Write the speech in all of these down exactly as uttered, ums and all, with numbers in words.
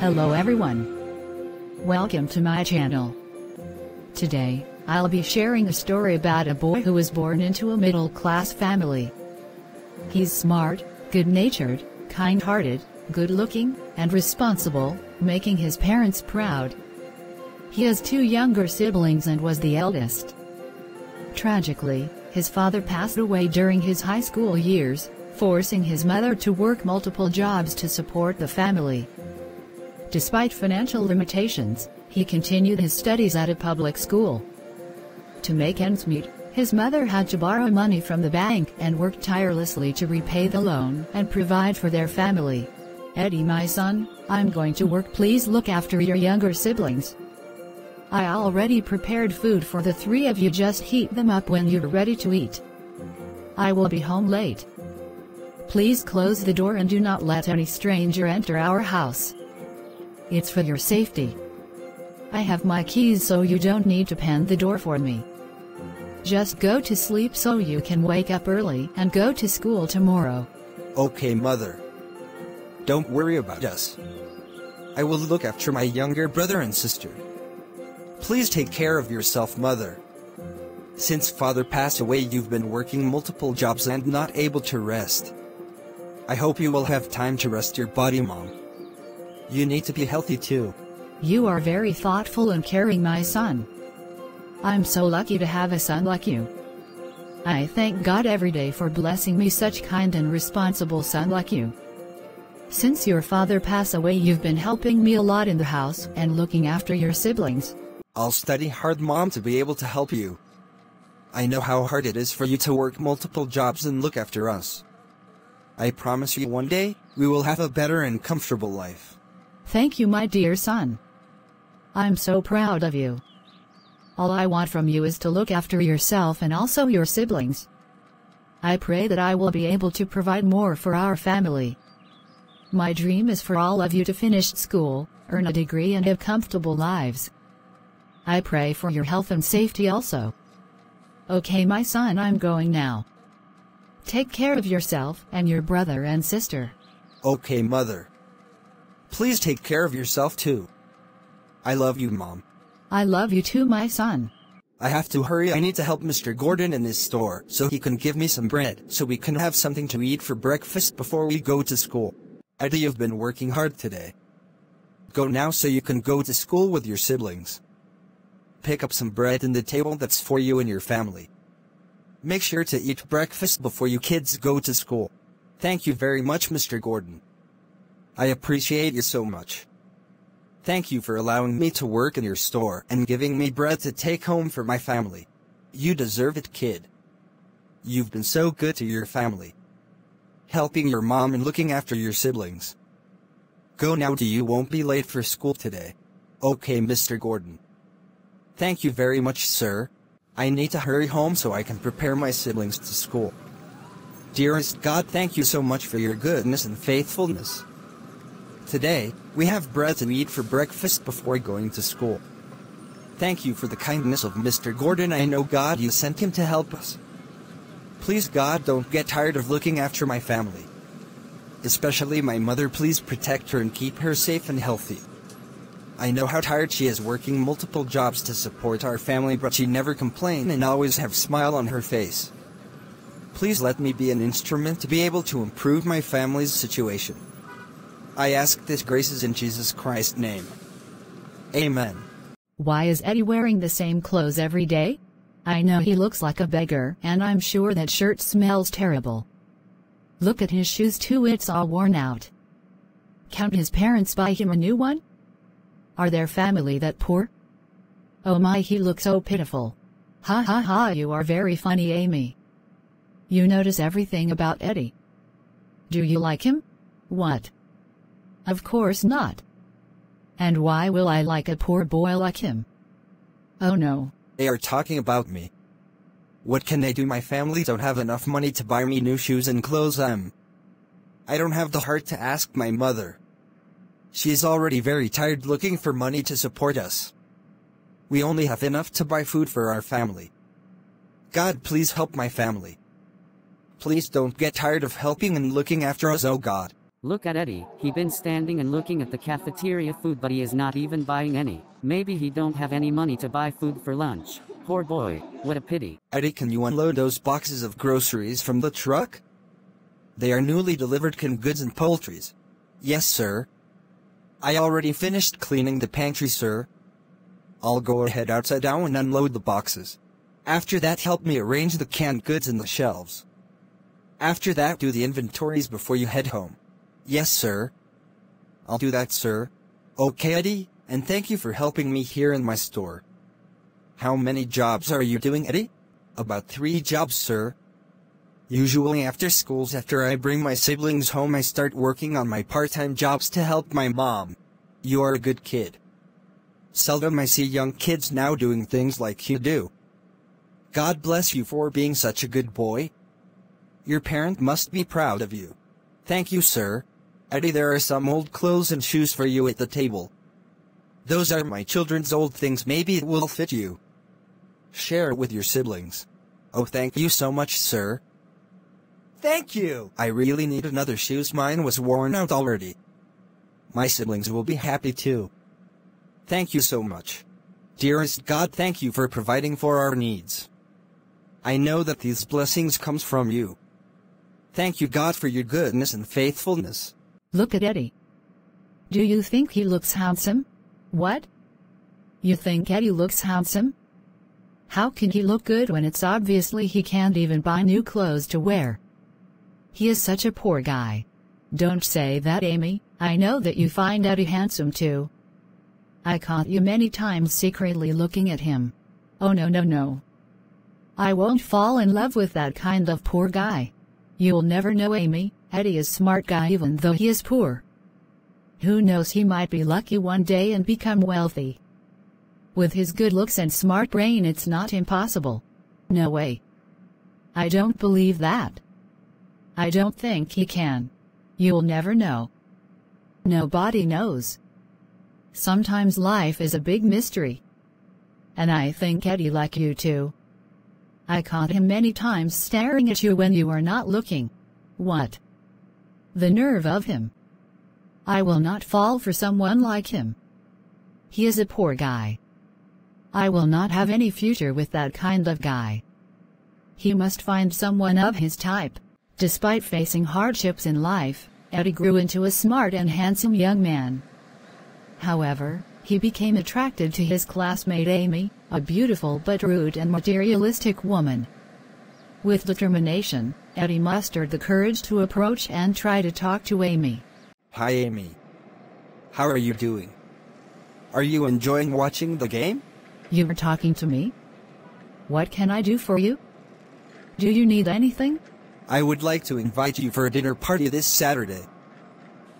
Hello everyone. Welcome to my channel. Today, I'll be sharing a story about a boy who was born into a middle-class family. He's smart, good-natured, kind-hearted, good-looking, and responsible, making his parents proud. He has two younger siblings and was the eldest. Tragically, his father passed away during his high school years, forcing his mother to work multiple jobs to support the family. Despite financial limitations, he continued his studies at a public school. To make ends meet, his mother had to borrow money from the bank and worked tirelessly to repay the loan and provide for their family. "Eddie, my son, I'm going to work. Please look after your younger siblings. I already prepared food for the three of you. Just heat them up when you're ready to eat. I will be home late. Please close the door and do not let any stranger enter our house. It's for your safety. I have my keys, so you don't need to pen the door for me. Just go to sleep so you can wake up early and go to school tomorrow." "Okay, Mother. Don't worry about us. I will look after my younger brother and sister. Please take care of yourself, Mother. Since Father passed away, you've been working multiple jobs and not able to rest. I hope you will have time to rest your body, Mom. You need to be healthy too." "You are very thoughtful and caring, my son. I'm so lucky to have a son like you. I thank God every day for blessing me such kind and responsible son like you. Since your father passed away, you've been helping me a lot in the house and looking after your siblings." "I'll study hard, Mom, to be able to help you. I know how hard it is for you to work multiple jobs and look after us. I promise you one day, we will have a better and comfortable life." "Thank you, my dear son. I'm so proud of you. All I want from you is to look after yourself and also your siblings. I pray that I will be able to provide more for our family. My dream is for all of you to finish school, earn a degree and have comfortable lives. I pray for your health and safety also. Okay, my son, I'm going now. Take care of yourself and your brother and sister." "Okay, Mother. Please take care of yourself too. I love you, Mom." "I love you too, my son." "I have to hurry. I need to help Mister Gordon in his store so he can give me some bread so we can have something to eat for breakfast before we go to school. Eddie, you've been working hard today. Go now so you can go to school with your siblings. Pick up some bread in the table that's for you and your family. Make sure to eat breakfast before you kids go to school. Thank you very much, Mister Gordon. I appreciate you so much. Thank you for allowing me to work in your store and giving me bread to take home for my family. You deserve it, kid. You've been so good to your family, helping your mom and looking after your siblings. Go now, do you won't be late for school today. Okay, Mister Gordon. Thank you very much, sir. I need to hurry home so I can prepare my siblings to school. Dearest God, thank you so much for your goodness and faithfulness. Today, we have bread to eat for breakfast before going to school. Thank you for the kindness of Mister Gordon. I know, God, you sent him to help us. Please, God, don't get tired of looking after my family. Especially my mother. Please protect her and keep her safe and healthy. I know how tired she is working multiple jobs to support our family, but she never complains and always have a smile on her face. Please let me be an instrument to be able to improve my family's situation. I ask this graces in Jesus Christ's name. Amen." "Why is Eddie wearing the same clothes every day? I know he looks like a beggar, and I'm sure that shirt smells terrible. Look at his shoes too, it's all worn out. Can't his parents buy him a new one? Are their family that poor? Oh my, he looks so pitiful. Ha ha ha, you are very funny, Amy. You notice everything about Eddie. Do you like him?" "What? Of course not. And why will I like a poor boy like him? Oh no." "They are talking about me. What can they do? My family don't have enough money to buy me new shoes and clothes. I'm... I don't have the heart to ask my mother. She's already very tired looking for money to support us. We only have enough to buy food for our family. God, please help my family. Please don't get tired of helping and looking after us, oh God." Look at Eddie, he been standing and looking at the cafeteria food but he is not even buying any. Maybe he don't have any money to buy food for lunch. Poor boy, what a pity. Eddie, can you unload those boxes of groceries from the truck? They are newly delivered canned goods and poultries. Yes, sir. I already finished cleaning the pantry, sir. I'll go ahead outside now and unload the boxes. After that, help me arrange the canned goods in the shelves. After that, do the inventories before you head home. Yes, sir. I'll do that, sir. Okay, Eddie, and thank you for helping me here in my store. How many jobs are you doing, Eddie? About three jobs, sir. Usually after schools, after I bring my siblings home, I start working on my part-time jobs to help my mom. You are a good kid. Seldom I see young kids now doing things like you do. God bless you for being such a good boy. Your parent must be proud of you. Thank you, sir. Eddie, there are some old clothes and shoes for you at the table. Those are my children's old things. Maybe it will fit you. Share it with your siblings. Oh, thank you so much, sir. Thank you. I really need another shoes. Mine was worn out already. My siblings will be happy too. Thank you so much. Dearest God, thank you for providing for our needs. I know that these blessings comes from you. Thank you, God, for your goodness and faithfulness. Look at Eddie. Do you think he looks handsome? What? You think Eddie looks handsome? How can he look good when it's obviously he can't even buy new clothes to wear? He is such a poor guy. Don't say that, Amy. I know that you find Eddie handsome too. I caught you many times secretly looking at him. Oh no no no. I won't fall in love with that kind of poor guy. You'll never know, Amy. Eddie is a smart guy even though he is poor. Who knows, he might be lucky one day and become wealthy. With his good looks and smart brain, it's not impossible. No way. I don't believe that. I don't think he can. You'll never know. Nobody knows. Sometimes life is a big mystery. And I think Eddie like you too. I caught him many times staring at you when you were not looking. What? The nerve of him. I will not fall for someone like him. He is a poor guy. I will not have any future with that kind of guy. He must find someone of his type. Despite facing hardships in life, Eddie grew into a smart and handsome young man. However, he became attracted to his classmate Amy, a beautiful but rude and materialistic woman. With determination, Eddie mustered the courage to approach and try to talk to Amy. Hi, Amy. How are you doing? Are you enjoying watching the game? You are talking to me? What can I do for you? Do you need anything? I would like to invite you for a dinner party this Saturday.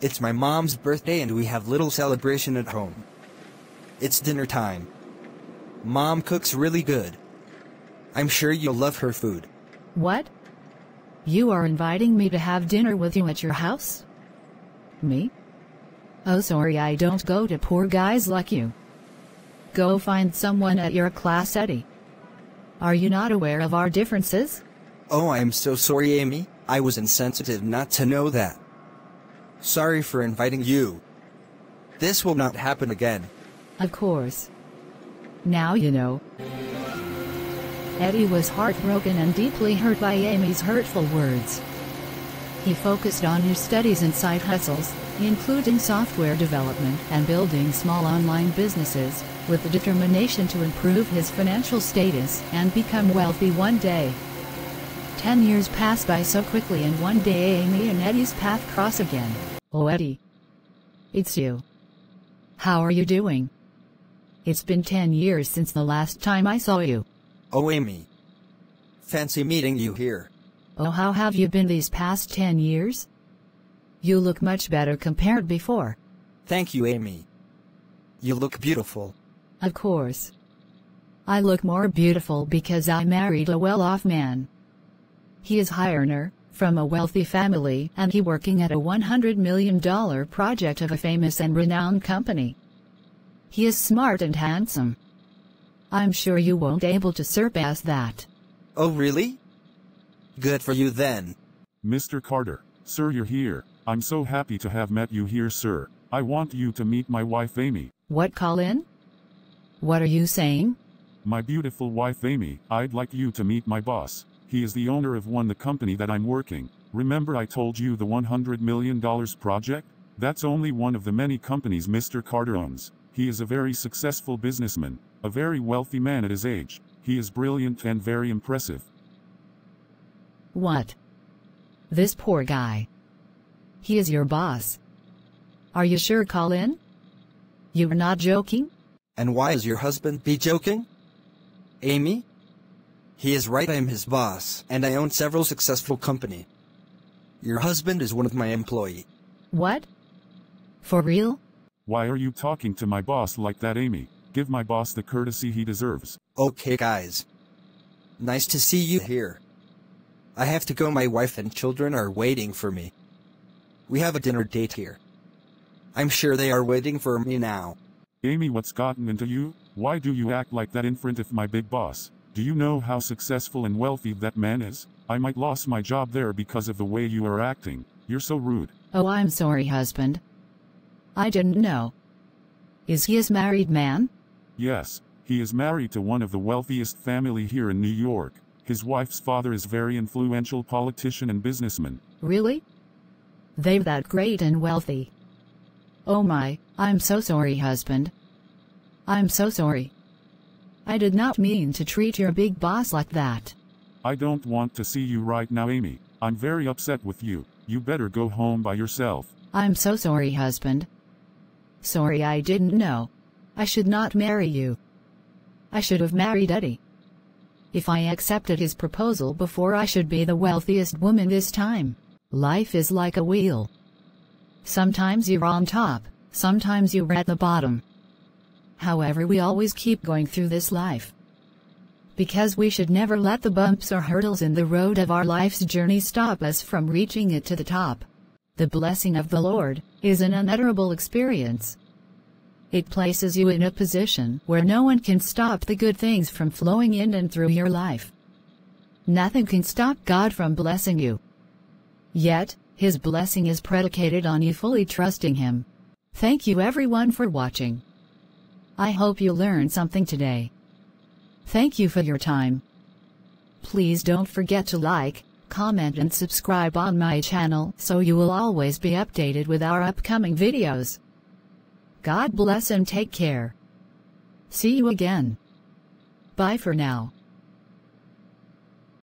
It's my mom's birthday and we have little celebration at home. It's dinner time. Mom cooks really good. I'm sure you'll love her food. What? You are inviting me to have dinner with you at your house? Me? Oh, sorry, I don't go to poor guys like you. Go find someone at your class, Eddie. Are you not aware of our differences? Oh, I'm so sorry, Amy. I was insensitive not to know that. Sorry for inviting you. This will not happen again. Of course. Now you know. Eddie was heartbroken and deeply hurt by Amy's hurtful words. He focused on his studies and side hustles, including software development and building small online businesses, with the determination to improve his financial status and become wealthy one day. Ten years passed by so quickly, and one day Amy and Eddie's path cross again. Oh, Eddie. It's you. How are you doing? It's been ten years since the last time I saw you. Oh, Amy. Fancy meeting you here. Oh, how have you been these past ten years? You look much better compared before. Thank you, Amy. You look beautiful. Of course. I look more beautiful because I married a well-off man. He is a high earner, from a wealthy family, and he working at a one hundred million dollar project of a famous and renowned company. He is smart and handsome. I'm sure you won't able to surpass that. Oh, really? Good for you then. Mister Carter, sir, you're here. I'm so happy to have met you here, sir. I want you to meet my wife, Amy. What, Colin? What are you saying? My beautiful wife, Amy. I'd like you to meet my boss. He is the owner of one the company that I'm working. Remember I told you the one hundred million dollar project? That's only one of the many companies Mister Carter owns. He is a very successful businessman, a very wealthy man at his age. He is brilliant and very impressive. What? This poor guy. He is your boss. Are you sure, Colin? You're not joking? And why is your husband be joking? Amy? He is right, I am his boss, and I own several successful company. Your husband is one of my employee. What? For real? Why are you talking to my boss like that, Amy? Give my boss the courtesy he deserves. Okay, guys. Nice to see you here. I have to go, my wife and children are waiting for me. We have a dinner date here. I'm sure they are waiting for me now. Amy, what's gotten into you? Why do you act like that in front of my big boss? Do you know how successful and wealthy that man is? I might lose my job there because of the way you are acting. You're so rude. Oh, I'm sorry, husband. I didn't know. Is he a married man? Yes, he is married to one of the wealthiest family here in New York. His wife's father is very influential politician and businessman. Really? They're that great and wealthy. Oh my, I'm so sorry, husband. I'm so sorry. I did not mean to treat your big boss like that. I don't want to see you right now, Amy. I'm very upset with you. You better go home by yourself. I'm so sorry, husband. Sorry, I didn't know. I should not marry you. I should have married Eddie. If I accepted his proposal before, I should be the wealthiest woman this time. Life is like a wheel. Sometimes you're on top, sometimes you're at the bottom. However, we always keep going through this life. Because we should never let the bumps or hurdles in the road of our life's journey stop us from reaching it to the top. The blessing of the Lord is an unutterable experience. It places you in a position where no one can stop the good things from flowing in and through your life. Nothing can stop God from blessing you. Yet, His blessing is predicated on you fully trusting Him. Thank you everyone for watching. I hope you learned something today. Thank you for your time. Please don't forget to like, comment and subscribe on my channel so you will always be updated with our upcoming videos. God bless and take care. See you again. Bye for now.